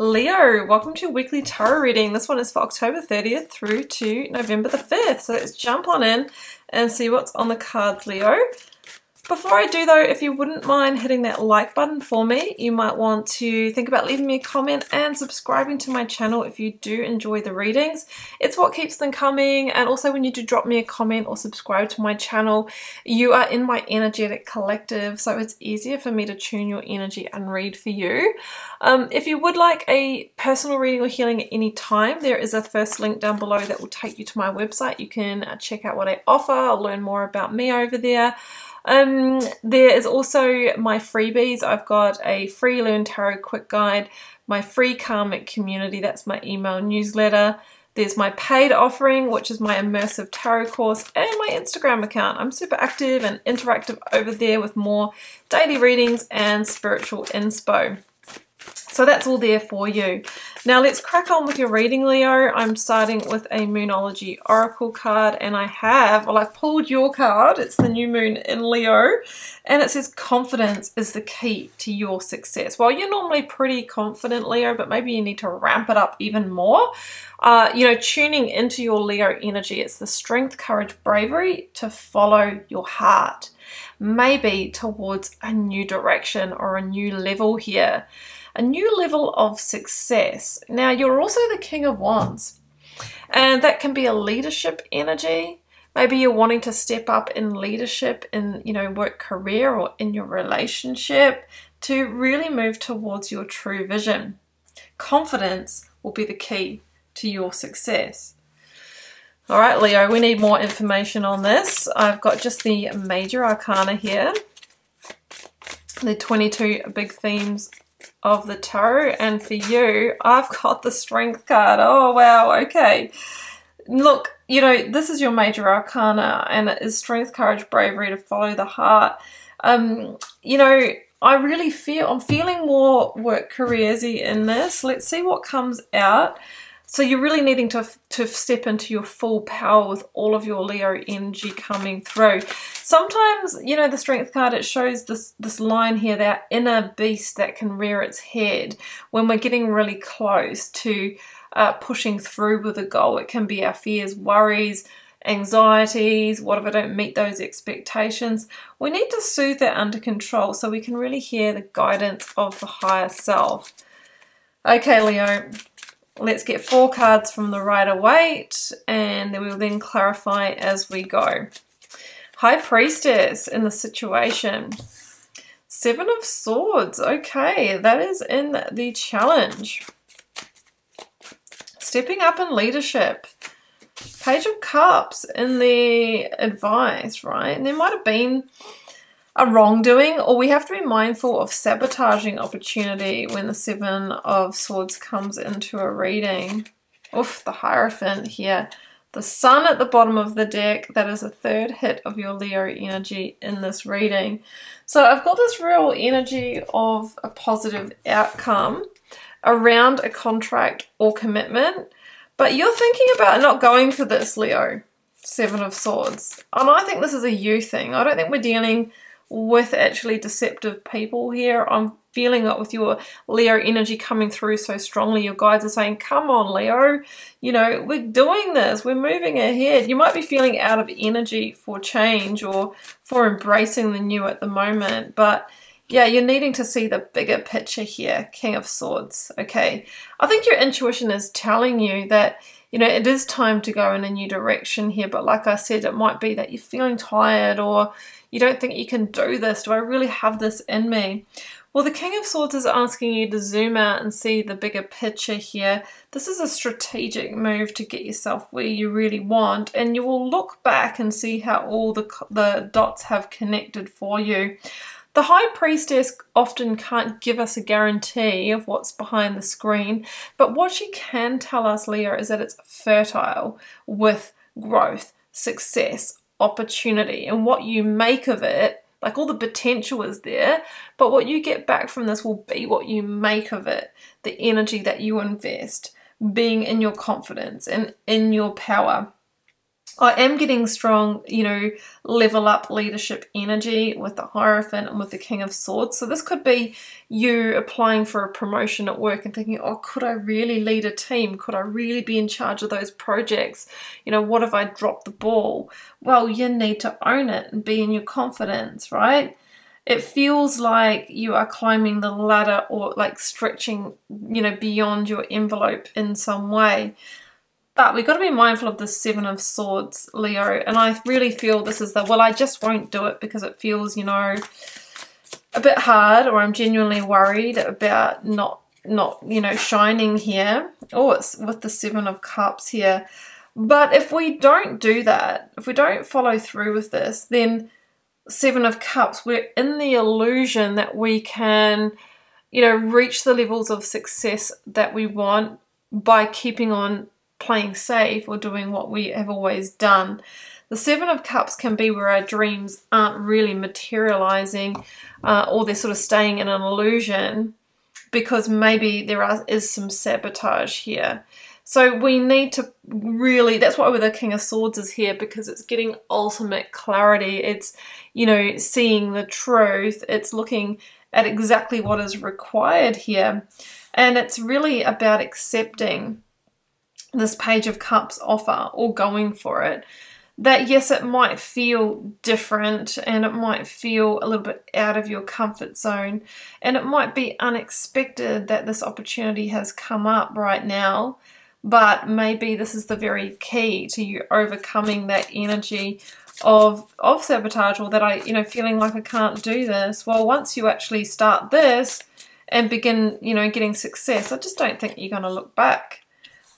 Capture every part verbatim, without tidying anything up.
Leo, welcome to your weekly tarot reading. This one is for October thirtieth through to November the fifth. So let's jump on in and see what's on the cards, Leo. Before I do though, if you wouldn't mind hitting that like button for me, you might want to think about leaving me a comment and subscribing to my channel if you do enjoy the readings. It's what keeps them coming, and also when you do drop me a comment or subscribe to my channel, you are in my energetic collective, so it's easier for me to tune your energy and read for you. Um, if you would like a personal reading or healing at any time, there is a first link down below that will take you to my website. You can check out what I offer, I'll learn more about me over there. Um, there is also my freebies. I've got a free Learn Tarot Quick Guide, my free Karmic Community, that's my email newsletter. There's my paid offering, which is my immersive tarot course, and my Instagram account. I'm super active and interactive over there with more daily readings and spiritual inspo. So that's all there for you. Now let's crack on with your reading, Leo. I'm starting with a Moonology Oracle card, and I have, well, I've pulled your card. It's the new moon in Leo, and it says confidence is the key to your success. Well, you're normally pretty confident, Leo, but maybe you need to ramp it up even more. Uh, you know, tuning into your Leo energy. It's the strength, courage, bravery to follow your heart, maybe towards a new direction or a new level here. A new level of success. Now, you're also the King of Wands, and that can be a leadership energy. Maybe you're wanting to step up in leadership in, you know, work, career, or in your relationship to really move towards your true vision. Confidence will be the key to your success. All right, Leo, we need more information on this. I've got just the major arcana here, the twenty-two big themes of the tarot, and for you I've got the strength card. Oh wow, okay. Look, you know, this is your major arcana, and it is strength, courage, bravery to follow the heart. Um, you know, I really feel, I'm feeling more work careersy in this. Let's see what comes out. So you're really needing to, to step into your full power with all of your Leo energy coming through. Sometimes, you know, the strength card, it shows this, this line here, that inner beast that can rear its head when we're getting really close to uh, pushing through with a goal. It can be our fears, worries, anxieties. What if I don't meet those expectations? We need to soothe that under control so we can really hear the guidance of the higher self. Okay, Leo. Let's get four cards from the rider weight, and then we will then clarify as we go. High Priestess in the situation. Seven of Swords. Okay, that is in the challenge. Stepping up in leadership. Page of Cups in the advice, right? And there might have been a wrongdoing, or we have to be mindful of sabotaging opportunity when the Seven of Swords comes into a reading. Oof, the Hierophant here. The Sun at the bottom of the deck, that is a third hit of your Leo energy in this reading. So I've got this real energy of a positive outcome around a contract or commitment, but you're thinking about not going for this, Leo. Seven of Swords. And I think this is a you thing. I don't think we're dealing with actually deceptive people here. I'm feeling it with your Leo energy coming through so strongly. Your guides are saying, come on, Leo, you know, we're doing this, we're moving ahead. You might be feeling out of energy for change or for embracing the new at the moment, but yeah, you're needing to see the bigger picture here. King of Swords. Okay, I think your intuition is telling you that, you know, it is time to go in a new direction here, but like I said, it might be that you're feeling tired, or you don't think you can do this. Do I really have this in me? Well, the King of Swords is asking you to zoom out and see the bigger picture here. This is a strategic move to get yourself where you really want, and you will look back and see how all the, the dots have connected for you. The High Priestess often can't give us a guarantee of what's behind the screen, but what she can tell us, Leo, is that it's fertile with growth, success, opportunity, and what you make of it, like all the potential is there, but what you get back from this will be what you make of it, the energy that you invest, being in your confidence and in your power. I am getting strong, you know, level up leadership energy with the Hierophant and with the King of Swords. So this could be you applying for a promotion at work and thinking, oh, could I really lead a team? Could I really be in charge of those projects? You know, what if I drop the ball? Well, you need to own it and be in your confidence, right? It feels like you are climbing the ladder or like stretching, you know, beyond your envelope in some way. But we've got to be mindful of the Seven of Swords, Leo. And I really feel this is the, well, I just won't do it because it feels, you know, a bit hard, or I'm genuinely worried about not, not you know, shining here. Oh, it's with the Seven of Cups here. But if we don't do that, if we don't follow through with this, then Seven of Cups, we're in the illusion that we can, you know, reach the levels of success that we want by keeping on playing safe or doing what we have always done. The Seven of Cups can be where our dreams aren't really materializing, uh, or they're sort of staying in an illusion because maybe there are, is some sabotage here. So we need to really, that's why the King of Swords is here, because it's getting ultimate clarity. It's, you know, seeing the truth. It's looking at exactly what is required here. And it's really about accepting this Page of Cups offer, or going for it, that yes, it might feel different, and it might feel a little bit out of your comfort zone, and it might be unexpected that this opportunity has come up right now, but maybe this is the very key to you overcoming that energy of of sabotage, or that I, you know, feeling like I can't do this. Well, once you actually start this and begin, you know, getting success, I just don't think you're going to look back.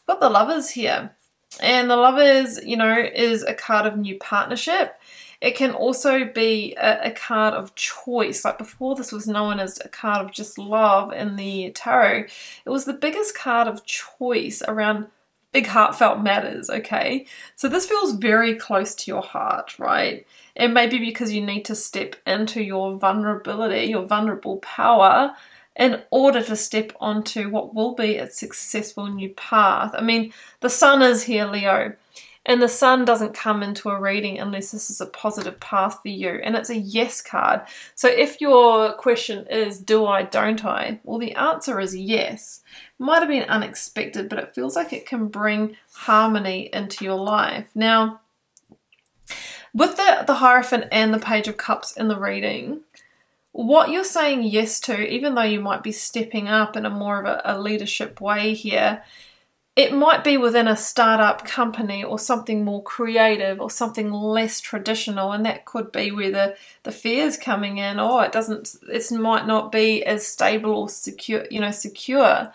Got the Lovers here, and the Lovers, you know, is a card of new partnership. It can also be a, a card of choice. Like before, this was known as a card of just love in the tarot. It was the biggest card of choice around big heartfelt matters. Okay, so this feels very close to your heart, right? And maybe because you need to step into your vulnerability, your vulnerable power, in order to step onto what will be a successful new path. I mean, the Sun is here, Leo, and the Sun doesn't come into a reading unless this is a positive path for you, and it's a yes card. So if your question is, do I, don't I? Well, the answer is yes. Might have been unexpected, but it feels like it can bring harmony into your life. Now, with the, the Hierophant and the Page of Cups in the reading, what you're saying yes to, even though you might be stepping up in a more of a, a leadership way here, it might be within a startup company or something more creative or something less traditional, and that could be where the, the fear's coming in. Oh, it doesn't, it might not be as stable or secure, you know, secure.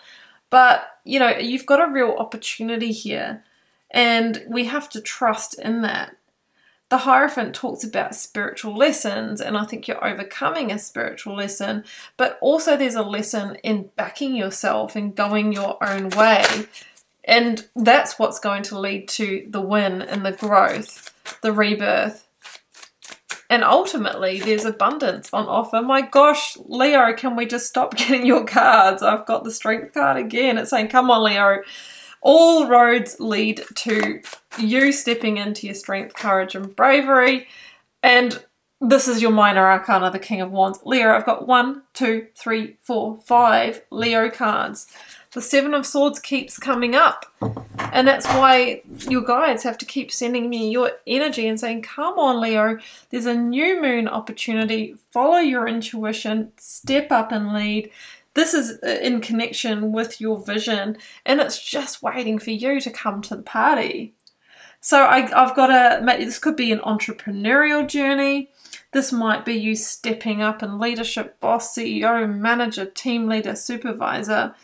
But, you know, you've got a real opportunity here, and we have to trust in that. The Hierophant talks about spiritual lessons, and I think you're overcoming a spiritual lesson, but also there's a lesson in backing yourself and going your own way. And that's what's going to lead to the win and the growth, the rebirth. And ultimately, there's abundance on offer. My gosh, Leo, can we just stop getting your cards? I've got the Strength card again. It's saying, come on, Leo. All roads lead to you stepping into your strength, courage, and bravery. And this is your minor arcana, the King of Wands. Leo, I've got one, two, three, four, five Leo cards. The Seven of Swords keeps coming up. And that's why your guides have to keep sending me your energy and saying, come on, Leo, there's a new moon opportunity. Follow your intuition, step up and lead. This is in connection with your vision, and it's just waiting for you to come to the party. So I, I've got a, this could be an entrepreneurial journey. This might be you stepping up in leadership, boss, C E O, manager, team leader, supervisor.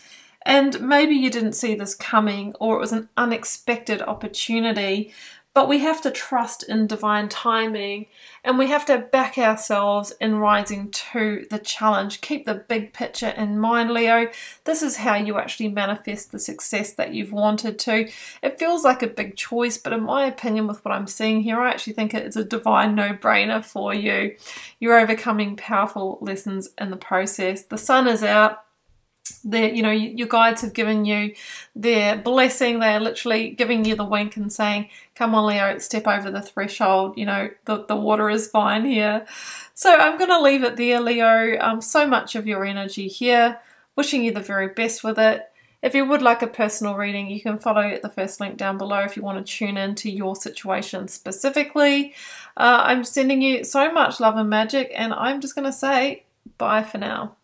And maybe you didn't see this coming, or it was an unexpected opportunity. But we have to trust in divine timing, and we have to back ourselves in rising to the challenge. Keep the big picture in mind, Leo. This is how you actually manifest the success that you've wanted to. It feels like a big choice, but in my opinion, with what I'm seeing here, I actually think it's a divine no-brainer for you. You're overcoming powerful lessons in the process. The Sun is out. They're, you know, your guides have given you their blessing. They are literally giving you the wink and saying, come on, Leo, step over the threshold. You know, the, the water is fine here. So I'm going to leave it there, Leo. Um, so much of your energy here. Wishing you the very best with it. If you would like a personal reading, you can follow the first link down below if you want to tune into your situation specifically. Uh, I'm sending you so much love and magic, and I'm just going to say bye for now.